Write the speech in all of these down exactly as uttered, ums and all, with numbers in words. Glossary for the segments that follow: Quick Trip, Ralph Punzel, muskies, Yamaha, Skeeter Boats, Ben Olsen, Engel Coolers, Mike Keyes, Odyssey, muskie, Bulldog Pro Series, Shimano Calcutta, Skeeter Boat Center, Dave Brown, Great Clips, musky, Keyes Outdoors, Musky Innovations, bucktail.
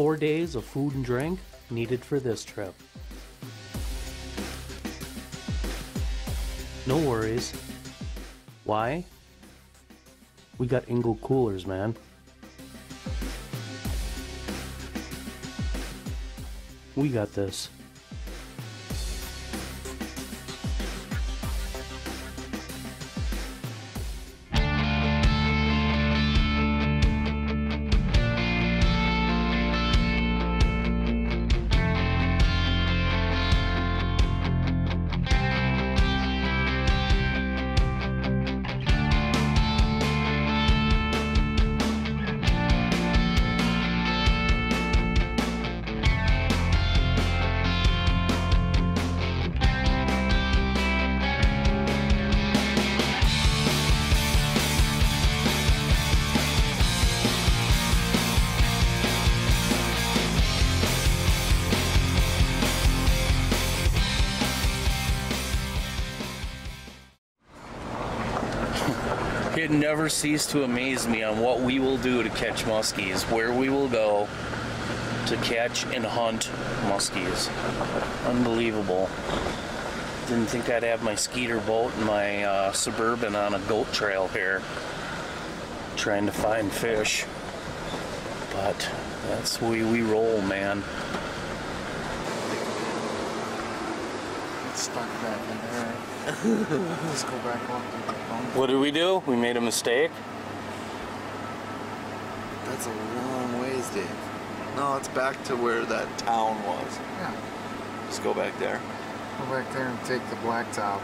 Four days of food and drink needed for this trip. No worries. Why? We got Engel Coolers, man. We got this. It never ceased to amaze me on what we will do to catch muskies, where we will go to catch and hunt muskies. Unbelievable. Didn't think I'd have my Skeeter boat and my uh, Suburban on a goat trail here, trying to find fish. But that's the way we roll, man. It's stuck back in there. Let's go back on. What did we do? We made a mistake. That's a long ways, Dave. No, it's back to where that town was. Yeah. Let's go back there. Go back there and take the blacktop.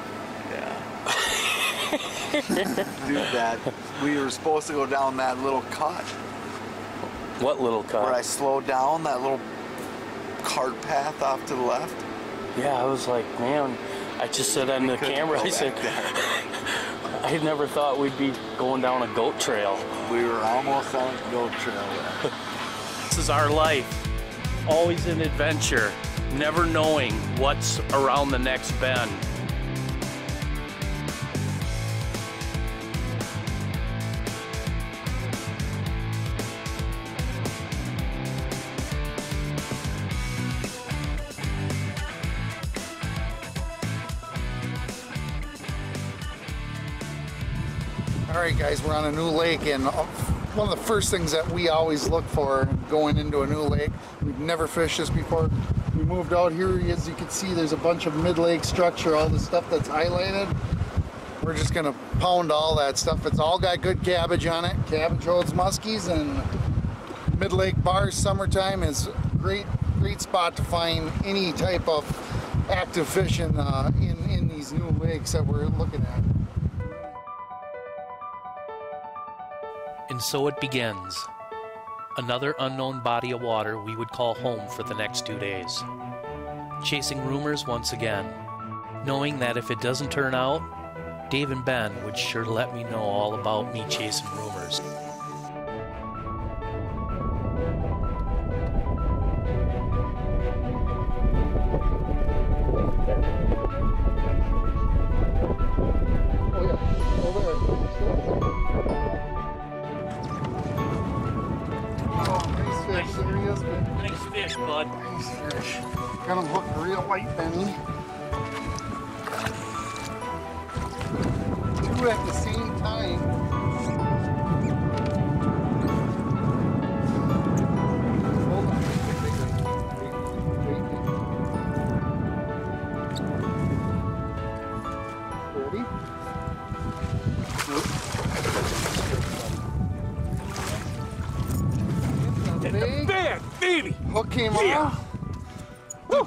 Yeah. Dude, that. We were supposed to go down that little cut. What little cut? Where I slowed down, that little cart path off to the left. Yeah, I was like, man. I just said on the camera, I said, I never thought we'd be going down a goat trail. We were almost on a goat trail. This is our life, always an adventure, never knowing what's around the next bend. Alright guys, we're on a new lake, and one of the first things that we always look for going into a new lake, we've never fished this before, we moved out here, as you can see there's a bunch of mid-lake structure, all the stuff that's highlighted, we're just going to pound all that stuff. It's all got good cabbage on it. Cabbage holds muskies, and mid-lake bars summertime is great, great spot to find any type of active fishing uh, in, in these new lakes that we're looking at. And so it begins. Another unknown body of water we would call home for the next two days. Chasing rumors once again, knowing that if it doesn't turn out, Dave and Ben would sure let me know all about me chasing rumors.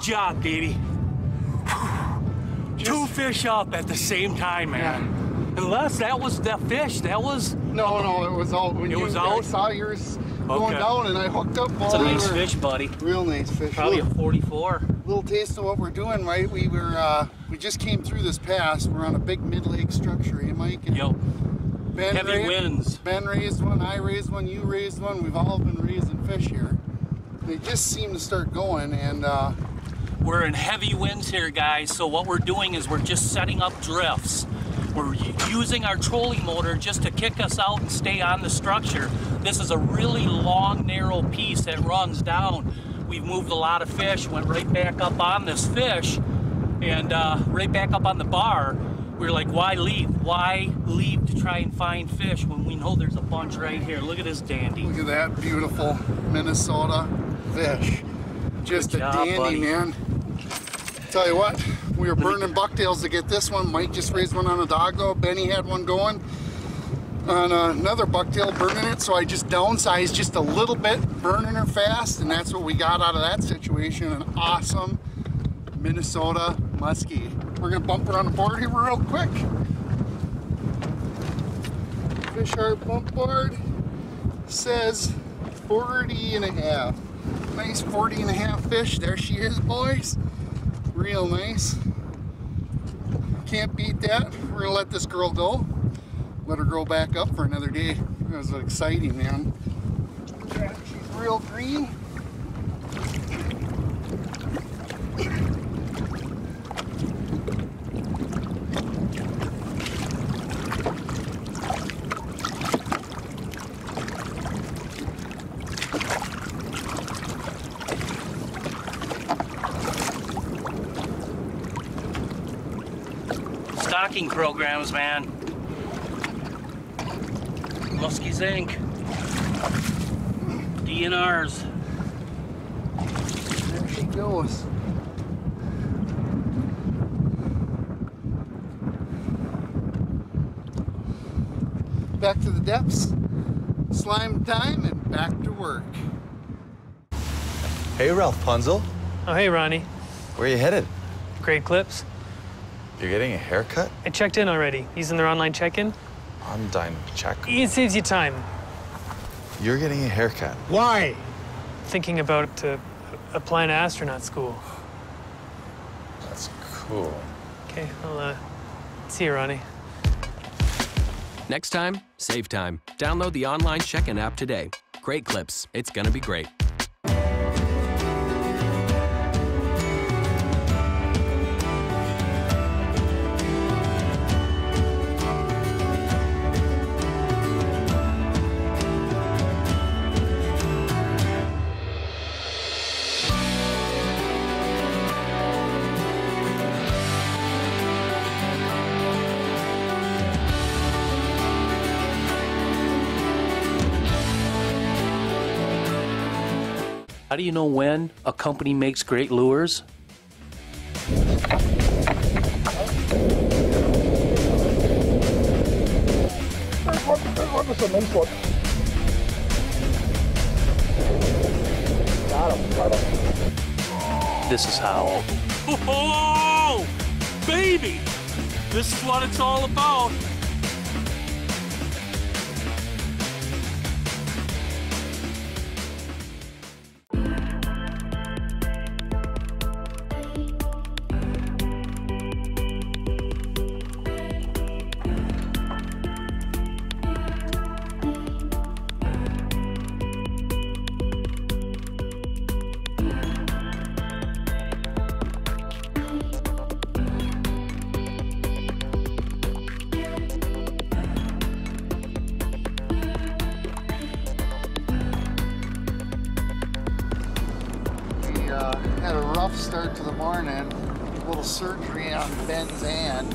Job, baby. Just two fish up at the same time, man. Yeah. Unless that was the fish, that was. No, no, it was out. When it you, was out. I saw yours going okay. down, and I hooked up. It's a nice over. fish, buddy. Real nice fish. Probably Look, a forty-four. Little taste of what we're doing, right? We were, uh, we just came through this pass. We're on a big mid-lake structure, eh, Mike? And Yo. Ben Heavy raised, winds. Ben raised one. I raised one. You raised one. We've all been raising fish here. They just seem to start going, and. Uh, We're in heavy winds here, guys, so what we're doing is we're just setting up drifts. We're using our trolling motor just to kick us out and stay on the structure. This is a really long, narrow piece that runs down. We've moved a lot of fish, went right back up on this fish, and uh, right back up on the bar. We were like, why leave? Why leave to try and find fish when we know there's a bunch right here? Look at this dandy. Look at that beautiful Minnesota fish. Just a dandy, man. Tell you what, we were burning bucktails to get this one. Mike just raised one on a doggo. Benny had one going on another bucktail, burning it. So I just downsized just a little bit, burning her fast, and that's what we got out of that situation. An awesome Minnesota muskie. We're gonna bump around the board here real quick. Fish Heart bump board says forty and a half. Nice forty and a half fish. There she is, boys. Real nice. Can't beat that. We're gonna let this girl go. Let her grow back up for another day. It was exciting, man. She's real green. Stocking programs, man. Muskies Incorporated. D N Rs. There she goes. Back to the depths, slime time, and back to work. Hey, Ralph Punzel. Oh, hey, Ronnie. Where are you headed? Great Clips. You're getting a haircut? I checked in already. Using their online check-in. Online check. It saves you time. You're getting a haircut. Why? Thinking about to apply to astronaut school. That's cool. Okay, I'll uh, see you, Ronnie. Next time, save time. Download the online check-in app today. Great Clips. It's gonna be great. How do you know when a company makes great lures? This is how. Oh, baby! This is what it's all about. Start to the morning, a little surgery on Ben's hand.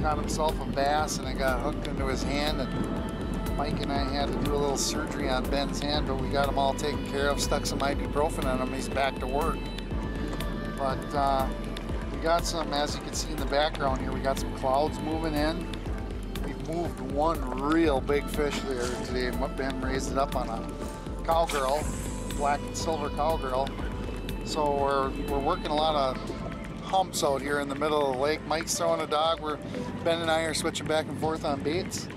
Caught himself a bass and it got hooked into his hand, and Mike and I had to do a little surgery on Ben's hand, but we got him all taken care of, stuck some ibuprofen on him, he's back to work. But uh, we got some, as you can see in the background here, we got some clouds moving in. We moved one real big fish there today. Ben raised it up on a cowgirl, black and silver cowgirl. So we're, we're working a lot of humps out here in the middle of the lake. Mike's throwing a dog. We're, Ben and I are switching back and forth on baits.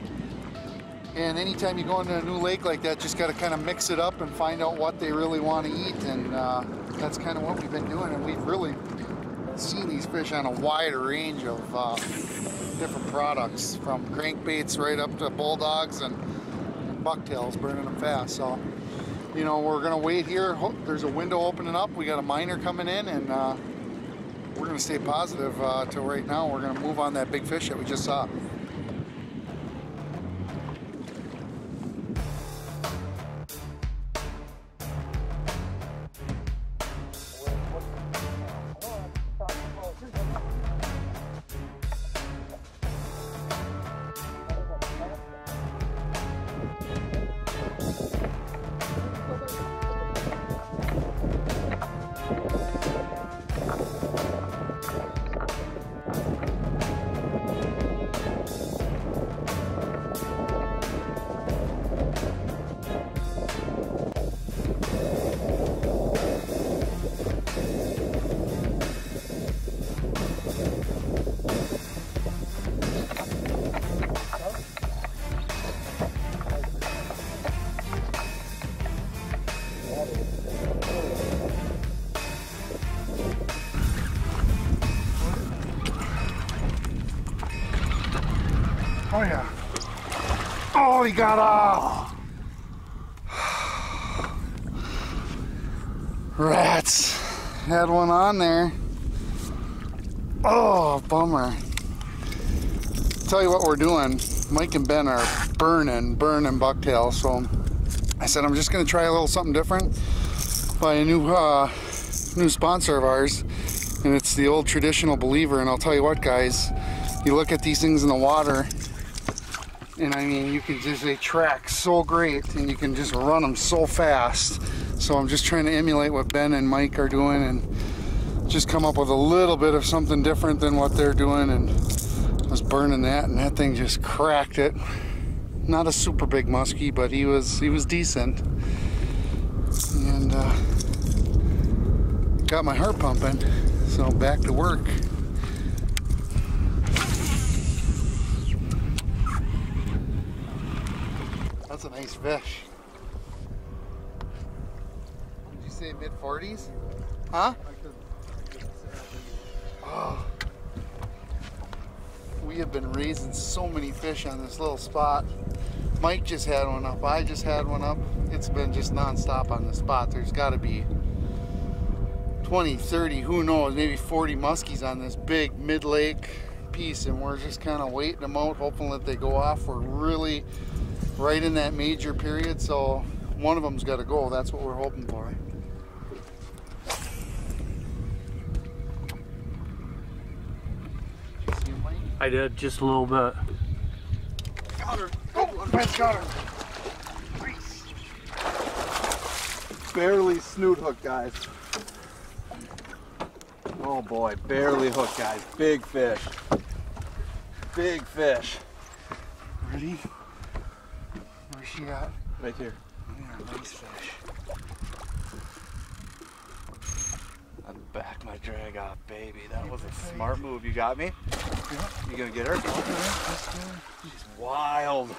And anytime you go into a new lake like that, just got to kind of mix it up and find out what they really want to eat. And uh, that's kind of what we've been doing. And we've really seen these fish on a wide range of uh, different products, from crankbaits right up to bulldogs and bucktails, burning them fast. So. You know, we're gonna wait here. Hope there's a window opening up. We got a miner coming in, and uh, we're going to stay positive uh, till right now. We're going to move on that big fish that we just saw. Oh yeah. Oh, he got off. Rats. Had one on there. Oh, bummer. Tell you what we're doing. Mike and Ben are burning, burning bucktail. So I said, I'm just gonna try a little something different by a new, uh, new sponsor of ours. And it's the Old Traditional Believer. And I'll tell you what, guys, you look at these things in the water, and I mean, you can just, they track so great and you can just run them so fast. So I'm just trying to emulate what Ben and Mike are doing and just come up with a little bit of something different than what they're doing. And I was burning that and that thing just cracked it. Not a super big muskie, but he was, he was decent. And uh, got my heart pumping, so back to work. That's a nice fish. Did you say mid forties? Huh? Oh. We have been raising so many fish on this little spot. Mike just had one up. I just had one up. It's been just nonstop on this spot. There's got to be twenty, thirty, who knows, maybe forty muskies on this big mid-lake piece, and we're just kind of waiting them out, hoping that they go off. We're really right in that major period, so one of them's got to go. That's what we're hoping for. Did you see him, Mike? I did, just a little bit. Got her. Oh, Ben's got her. Nice. Barely snoot hook, guys. Oh boy, barely hook, guys. Big fish. Big fish. Ready? Where's she at? Right here. Yeah, nice fish. I backed my drag off, baby. That was a smart move. You got me? Yeah. You gonna get her? Okay. She's wild.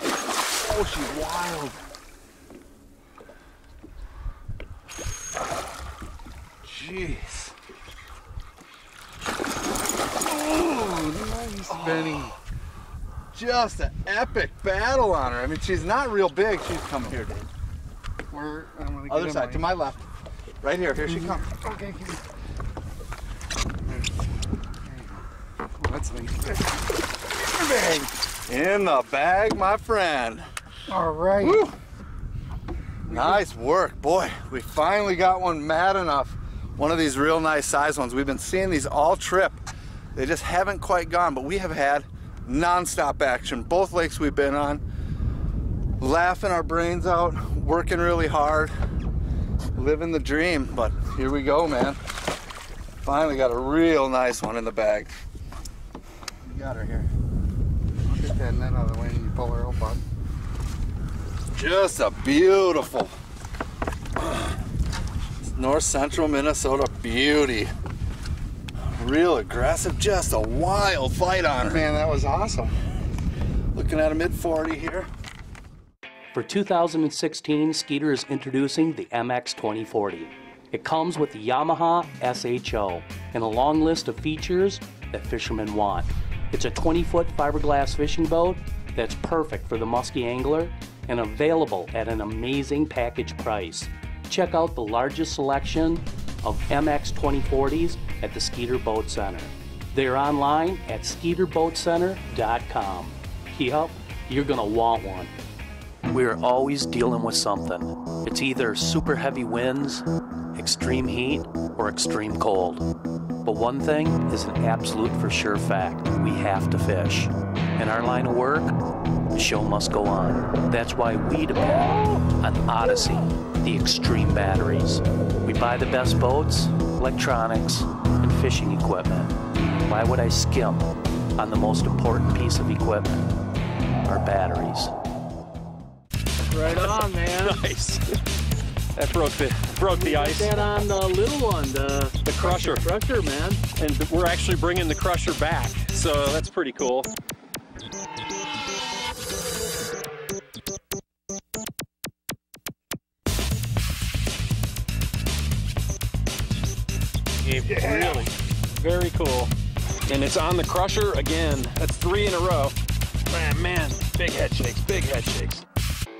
Oh, she's wild. Jeez. Oh, nice, oh. Benny. Just an epic battle on her. I mean, she's not real big. She's coming here, dude. We're, I'm gonna get other side, right. To my left. Right here. Here mm-hmm. she comes. Okay, here. There. There you go. Oh, that's nice. In the bag, my friend. All right. Woo. Nice work, boy. We finally got one mad enough. One of these real nice size ones. We've been seeing these all trip. They just haven't quite gone, but we have had non-stop action. Both lakes we've been on, laughing our brains out, working really hard, living the dream. But here we go, man. Finally got a real nice one in the bag. You got her here. Get that net out of the way and you pull her up on. Just a beautiful north central Minnesota beauty. Real aggressive, just a wild fight on her. Man, that was awesome. Looking at a mid forty here. For two thousand sixteen, Skeeter is introducing the M X twenty forty. It comes with the Yamaha S H O and a long list of features that fishermen want. It's a twenty foot fiberglass fishing boat that's perfect for the musky angler and available at an amazing package price. Check out the largest selection, of M X twenty forties at the Skeeter Boat Center. They're online at skeeter boat center dot com. Yup, you're gonna want one. We're always dealing with something. It's either super heavy winds, extreme heat, or extreme cold. But one thing is an absolute for sure fact: we have to fish. In our line of work, the show must go on. That's why we depend on Odyssey, the extreme batteries. We buy the best boats, electronics, and fishing equipment. Why would I skimp on the most important piece of equipment? Our batteries. Right on, man. Nice. That broke the broke the ice. That on the little one, the, the crusher. Crusher, man. And we're actually bringing the crusher back, so that's pretty cool. Yeah. Really, very cool. And it's on the crusher again. That's three in a row. Man, man, big head shakes, big head shakes.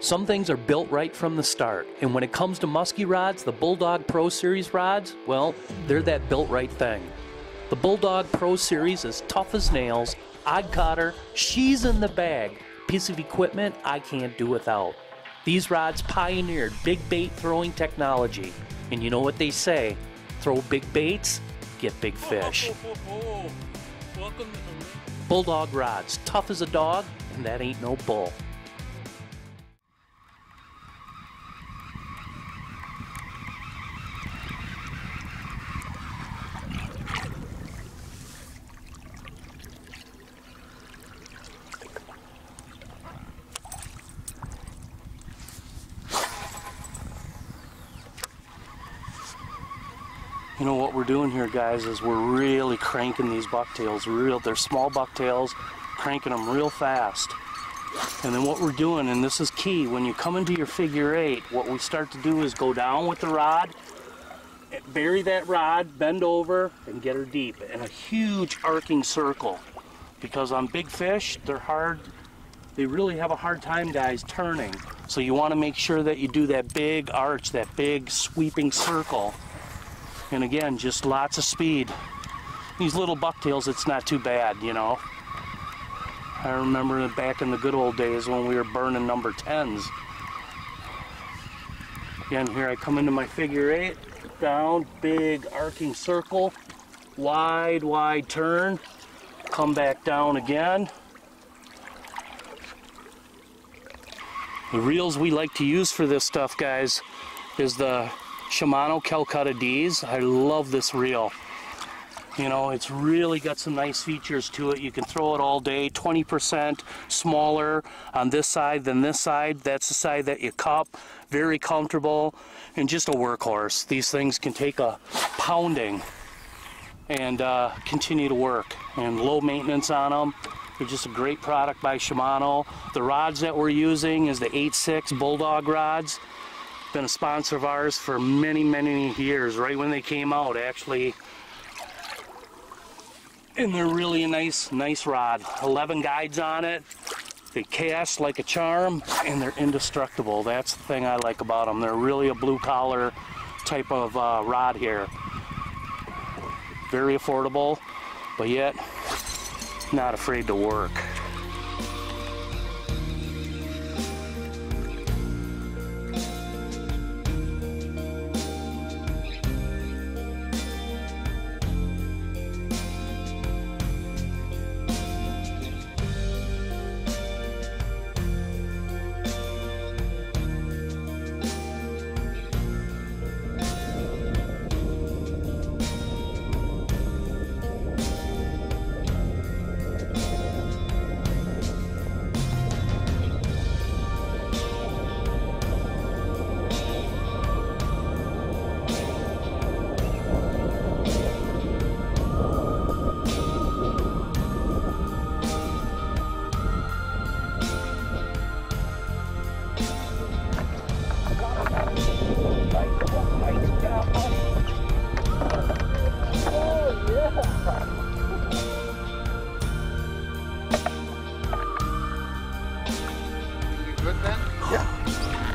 Some things are built right from the start, and when it comes to musky rods, the Bulldog Pro Series rods, well, they're that built right thing. The Bulldog Pro Series is tough as nails, I caught her, she's in the bag, piece of equipment I can't do without. These rods pioneered big bait throwing technology, and you know what they say, throw big baits, get big fish. Oh, oh, oh, oh. Welcome to the Bulldog rods, tough as a dog, and that ain't no bull. You know what we're doing here, guys, is we're really cranking these bucktails. Real, they're small bucktails, cranking them real fast. And then what we're doing, and this is key, when you come into your figure eight, what we start to do is go down with the rod, bury that rod, bend over, and get her deep in a huge arcing circle. Because on big fish, they're hard, they really have a hard time, guys, turning. So you want to make sure that you do that big arch, that big sweeping circle. And again, just lots of speed. These little bucktails, it's not too bad, you know. I remember back in the good old days when we were burning number tens. Again, here I come into my figure eight, down, big arcing circle, wide, wide turn, come back down again. The reels we like to use for this stuff, guys, is the Shimano Calcutta D's. I love this reel. You know, it's really got some nice features to it. You can throw it all day, twenty percent smaller on this side than this side. That's the side that you cup. Very comfortable and just a workhorse. These things can take a pounding and uh, continue to work, and low maintenance on them. They're just a great product by Shimano. The rods that we're using is the eight six Bulldog rods. Been a sponsor of ours for many, many years, right when they came out, actually. And they're really a nice, nice rod. eleven guides on it. They cast like a charm, and they're indestructible. That's the thing I like about them. They're really a blue-collar type of uh, rod here. Very affordable, but yet not afraid to work.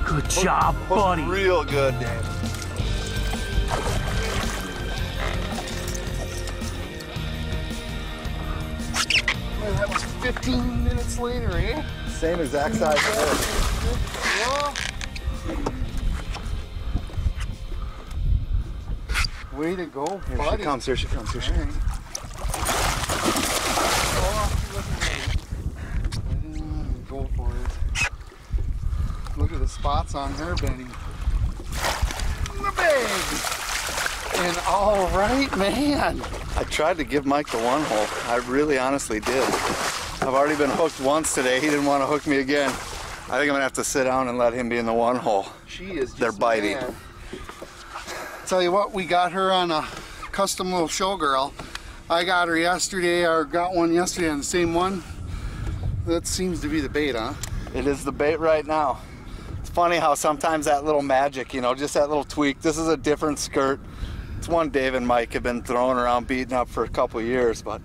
Good job, buddy. Real good, Dave. And that was fifteen minutes later, eh? Same exact size. Well, way to go, here buddy. She comes, here she comes, here she comes. Go for it. Look at the spots on her bedding. The big! And all right, man. I tried to give Mike the one hole. I really honestly did. I've already been hooked once today. He didn't want to hook me again. I think I'm gonna have to sit down and let him be in the one hole. She is just They're biting. Mad. Tell you what, we got her on a custom little showgirl. I got her yesterday, or got one yesterday on the same one. That seems to be the bait, huh? It is the bait right now. It's funny how sometimes that little magic, you know, just that little tweak. This is a different skirt. It's one Dave and Mike have been throwing around, beating up for a couple years, but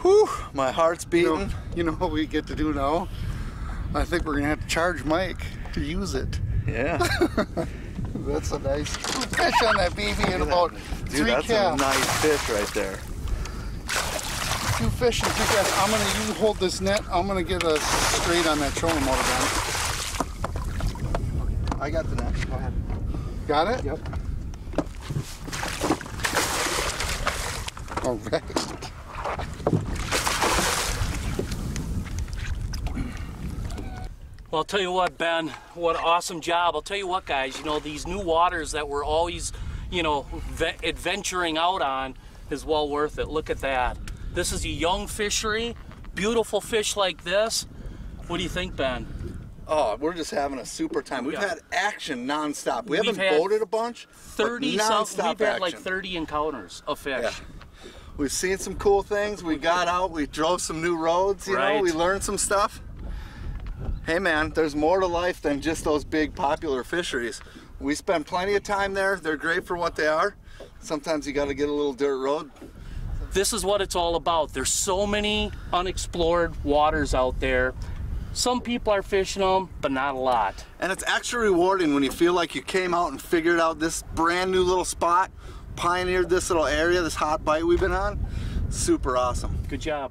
whew, my heart's beating. You know, you know what we get to do now? I think we're gonna have to charge Mike to use it. Yeah. That's a nice fish on that baby in about Dude, three that's caps. A nice fish right there. Two fish and two guys. I'm gonna you hold this net. I'm gonna get a straight on that trolling motor down. I got the net. Go ahead. Got it? Yep. All right. Well, I'll tell you what, Ben. What an awesome job. I'll tell you what, guys. You know these new waters that we're always, you know, adventuring out on is well worth it. Look at that. This is a young fishery, beautiful fish like this. What do you think, Ben? Oh, we're just having a super time. We've yeah. had action nonstop. We we've haven't boated a bunch, thirty nonstop We've had action. Like thirty encounters of fish. Yeah. We've seen some cool things. We got out, we drove some new roads, you right. know, we learned some stuff. Hey man, there's more to life than just those big popular fisheries. We spend plenty of time there. They're great for what they are. Sometimes you gotta get a little dirt road. This is what it's all about. There's so many unexplored waters out there. Some people are fishing them, but not a lot. And it's actually rewarding when you feel like you came out and figured out this brand new little spot, pioneered this little area, this hot bite we've been on. Super awesome. Good job.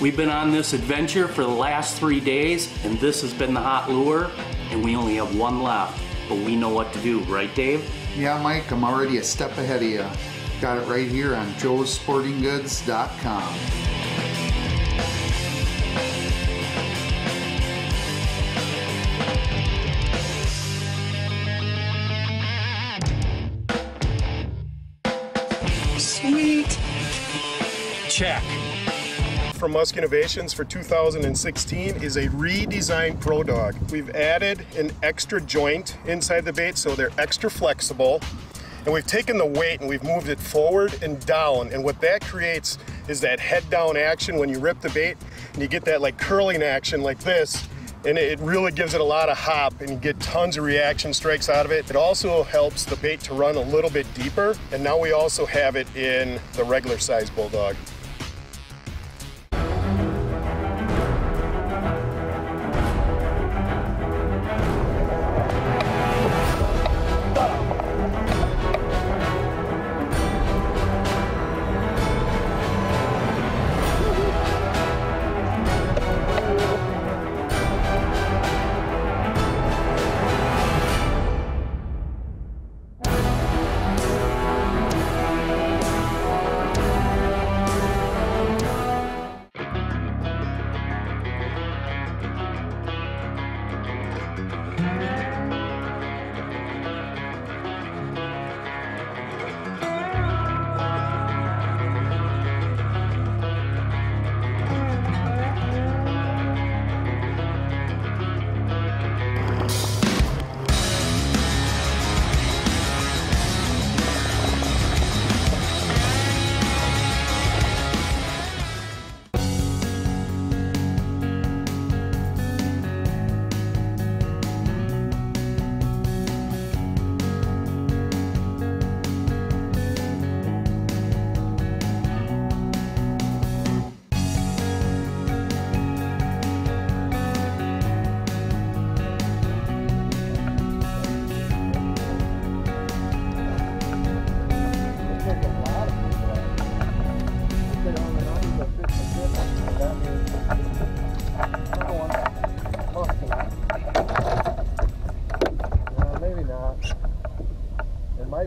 We've been on this adventure for the last three days, and this has been the hot lure, and we only have one left, but we know what to do, right, Dave? Yeah, Mike, I'm already a step ahead of you. Got it right here on Joe's Sporting Goods dot com. Sweet. Check. From Musky Innovations for two thousand sixteen is a redesigned Pro Dog. We've added an extra joint inside the bait so they're extra flexible. And we've taken the weight and we've moved it forward and down. And what that creates is that head down action when you rip the bait and you get that like curling action like this. And it really gives it a lot of hop and you get tons of reaction strikes out of it. It also helps the bait to run a little bit deeper. And now we also have it in the regular size Bulldog.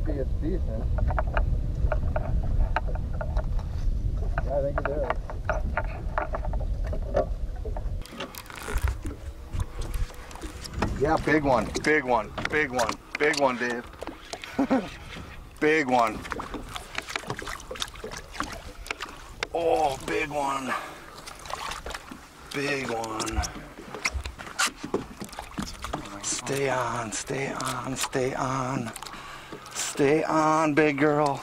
Maybe it's decent. Yeah, I think it is. Yeah, big one, big one, big one, big one, Dave. Big one. Oh, big one. Big one. Stay on, stay on, stay on. Stay on, big girl.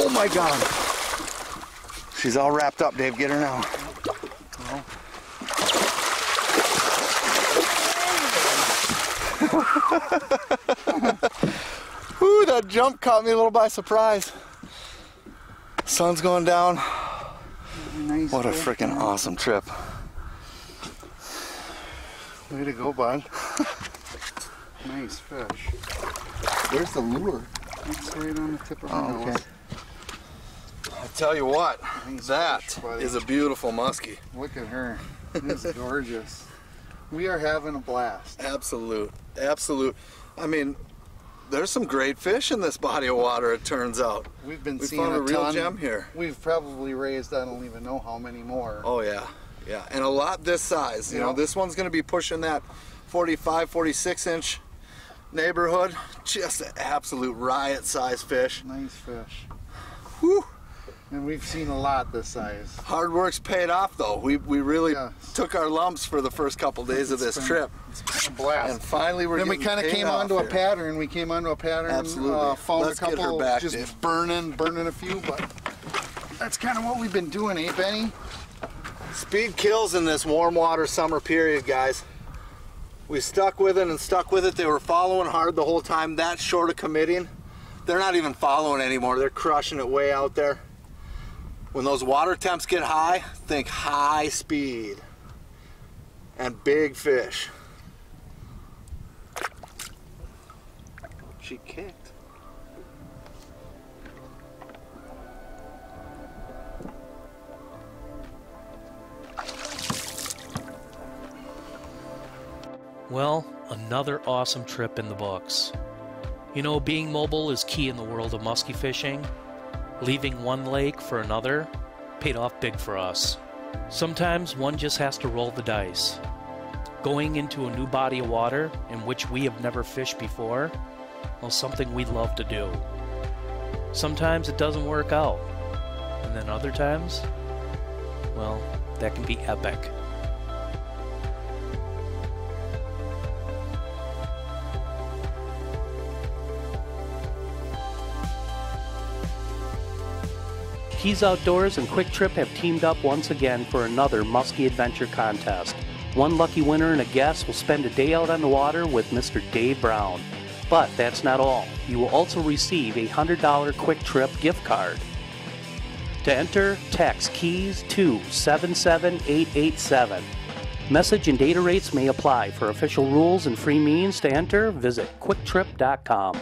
Oh my God. She's all wrapped up, Dave. Get her now. Ooh, that jump caught me a little by surprise. Sun's going down. Nice what a freaking awesome trip. Way to go, bud. Nice fish. Where's the lure? It's right on the tip of my nose. Okay. I tell you what, nice that fish, is a beautiful muskie. Look at her. It's gorgeous. We are having a blast. Absolute, absolute. I mean, there's some great fish in this body of water, it turns out. We've been we seeing found a, a real ton. gem here. We've probably raised, I don't even know how many more. Oh yeah, yeah, and a lot this size. You yep. know, this one's gonna be pushing that forty-five, forty-six inch neighborhood. Just an absolute riot size fish. Nice fish. Whew. And we've seen a lot this size. Hard work's paid off though. We, we really yes. took our lumps for the first couple days it's of this been, trip. It's been a blast. And finally we're then getting we kind of came onto here. a pattern. We came onto a pattern. Absolutely. Uh, found let's a couple get her back, just Dave. burning, burning a few, but that's kind of what we've been doing, eh, Benny? Speed kills in this warm water summer period, guys. We stuck with it and stuck with it. They were following hard the whole time. That short of committing. They're not even following anymore. They're crushing it way out there. When those water temps get high, think high speed and big fish. She kicked. Well, another awesome trip in the books. You know, being mobile is key in the world of musky fishing. Leaving one lake for another paid off big for us. Sometimes one just has to roll the dice. Going into a new body of water in which we have never fished before, well, something we love to do. Sometimes it doesn't work out, and then other times, well, that can be epic. Keys Outdoors and Quick Trip have teamed up once again for another Muskie Adventure Contest. One lucky winner and a guest will spend a day out on the water with Mister Dave Brown. But that's not all. You will also receive a one hundred dollar Quick Trip gift card. To enter, text KEYS to seven seven eight eight seven. Message and data rates may apply. For official rules and free means to enter, visit quick trip dot com.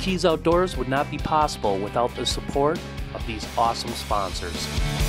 Keys Outdoors would not be possible without the support of these awesome sponsors.